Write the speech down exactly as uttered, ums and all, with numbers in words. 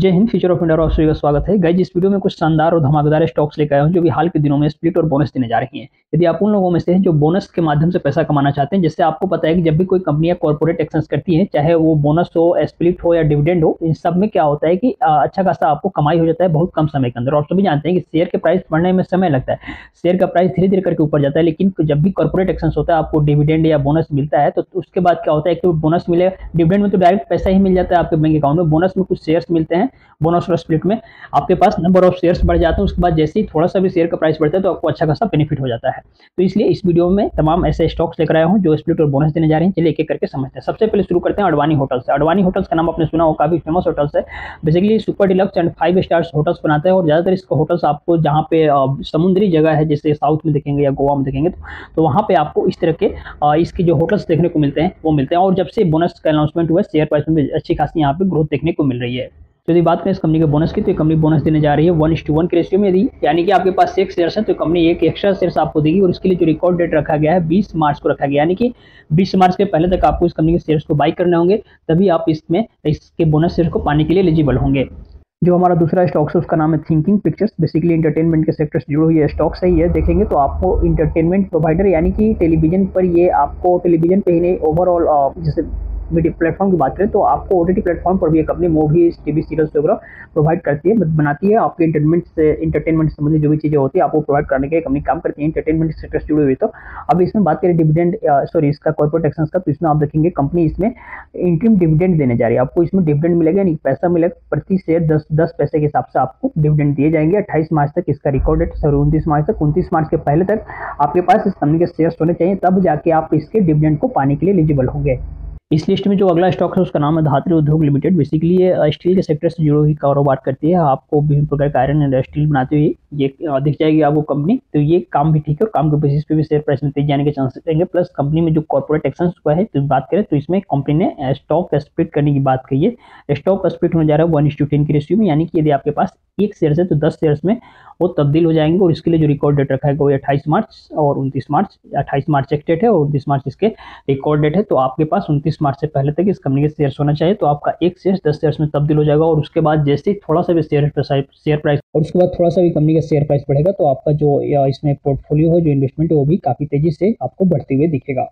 जय Hind. Future of India और आप सभी का स्वागत है। गाइज, इस वीडियो में कुछ शानदार और धमाकेदार स्टॉक्स लेकर आए हैं जो कि हाल के दिनों में स्प्लिट और बोनस देने जा रही हैं। यदि आप उन लोगों में से हैं जो बोनस के माध्यम से पैसा कमाना चाहते हैं, जिससे आपको पता है कि जब भी कोई कंपनियां कॉर्पोरेट एक्शंस करती हैं, चाहे वो बोनस हो, स्प्लिट हो या डिविडेंड हो, इन सब में क्या होता है कि अच्छा खासा आपको कमाई हो जाता है बहुत कम समय के अंदर। और सभी जानते हैं कि शेयर के प्राइस बढ़ने में समय लगता है, शेयर का प्राइस धीरे धीरे करके ऊपर जाता है, लेकिन जब भी कॉर्पोरेट एक्शंस होता है आपको डिविडेंड या बोनस मिलता है तो उसके बाद क्या होता है कि बोनस मिले, डिविडेंड में तो डायरेक्ट पैसा ही मिल जाता है आपके बैंक अकाउंट में, बोनस में कुछ शेयर्स मिलते हैं। बोनस और स्प्लिट में आपके पास नंबर ऑफ शेयर्स बढ़ जाते हैं, उसके बाद जैसे ही थोड़ा सा भी शेयर का प्राइस बढ़ता है तो आपको अच्छा खासा बेनिफिट हो जाता है। तो इसलिए इस वीडियो में तमाम ऐसे स्टॉक्स लेकर आया हूं जो स्प्लिट और बोनस देने जा रहे हैं। चलिए एक एक करके समझते हैं। सबसे पहले शुरू करते हैं अडवाणी होटल से। अडवाणी होटल्स का नाम आपने सुना हो, काफी फेमस होटल्स है। Basically super deluxe and five stars hotels बनाते हैं और ज्यादातर इसका होटल्स आपको जहाँ पे समुद्री जगह है, जैसे साउथ में देखेंगे या गोवा में देखेंगे तो वहाँ पे आपको इस तरह के इसके जो होटल्स देखने को मिलते हैं वो मिलते हैं। और जब से बोनस का अनाउंसमेंट हुआ शेयर प्राइस में अच्छी खासी यहाँ पे ग्रोथ देखने को मिल रही है। यदि बात करें इस कंपनी के बोनस की तो ये कंपनी बोनस देने जा रही है वन टू वन के रेशियो में। यदि यानी कि आपके पास एक शेयर है तो कंपनी एक एक्स्ट्रा शेयर आपको देगी और इसके लिए जो रिकॉर्ड डेट रखा गया है बीस मार्च को रखा गया, यानी कि बीस मार्च के पहले तक आपको इस कंपनी के शेयर्स को बाई करने होंगे, तभी आप इसमें इसके बोनस शेयर को पाने के लिए एलिजिबल होंगे। जो हमारा दूसरा स्टॉक्स है उसका नाम है थिंकिंग पिक्चर्स। बेसिकली इंटरटेनमेंट के सेक्टर से जुड़े हुए स्टॉक्स है। ये देखेंगे तो आपको इंटरटेनमेंट प्रोवाइडर यानी कि टेलीविजन पर, ये आपको टेलीविजन पर ही नहीं, ओवरऑल जैसे मीडिया प्लेटफॉर्म की बात करें तो आपको ओटीटी प्लेटफॉर्म पर भी अपनी मूवीज, टीवी सीरियल्स वगैरह प्रोवाइड करती है, बनाती है। आपके इंटरटेनमेंट से इंटरटेनमेंट संबंधित जो भी चीज़ें होती है आपको प्रोवाइड करने के लिए कंपनी काम करती है, इंटरटेनमेंट सेक्टर से जुड़ी हुई। तो अब इसमें बात करें डिविडेंड सॉरी इसका कॉर्पोरेट एक्शंस का, तो इसमें आप देखेंगे कंपनी इसमें इंटीम डिविडेंड देने जा रही है। आपको इसमें डिविडेंड मिलेगा, यानी पैसा मिलेगा प्रति शेयर दस दस पैसे के हिसाब से आपको डिविडेंड दिए जाएंगे। अट्ठाईस मार्च तक इसका रिकॉर्ड डेट, सॉरी उनतीस मार्च तक, उनतीस मार्च के पहले तक आपके पास इस कंपनी के शेयर्स होने चाहिए, तब जाके आप इसके डिविडेंड को पाने के लिए एलिजिबल होंगे। इस लिस्ट में जो अगला स्टॉक है उसका नाम है धातु उद्योग लिमिटेड। बेसिकली ये स्टील के सेक्टर से जुड़े हुई कारोबार करती है, आपको विभिन्न प्रकार के आयरन एंड स्टील बनाते हुए ये दिख जाएगी आपको कंपनी। तो ये काम भी ठीक है और काम के बेसिस पे भी शेयर प्राइस में तेजी जाने के चांसेस रहेंगे। प्लस कंपनी में जो कॉर्पोरेट एक्शंस हुआ है तो बात करें तो इसमें कंपनी ने स्टॉक स्प्लिट करने की बात कही है। स्टॉक स्प्लिट होने जा रहा है वन इंस टू टेन के रेशियो में, यानी कि यदि आपके पास एक शेयर है तो दस शेयर्स में वो तब्दील हो जाएंगे और इसके लिए जो रिकॉर्ड डेट रखा है वो अट्ठाईस मार्च और उनतीस मार्च अट्ठाईस मार्च एक डेट है और उनतीस मार्च इसके रिकॉर्ड डेट है। तो आपके पास उनतीस मार्च से पहले तक इस कंपनी के शेयर्स होना चाहिए, तो आपका एक शेयर दस शेयर्स में तब्दील हो जाएगा और उसके बाद जैसे ही थोड़ा सा भी शेयर शेयर प्राइस और उसके बाद थोड़ा सा भी कंपनी का शेयर प्राइस बढ़ेगा तो आपका जो इसमें पोर्टफोलियो हो, जो इन्वेस्टमेंट है, वो भी काफ़ी तेजी से आपको बढ़ते हुए दिखेगा।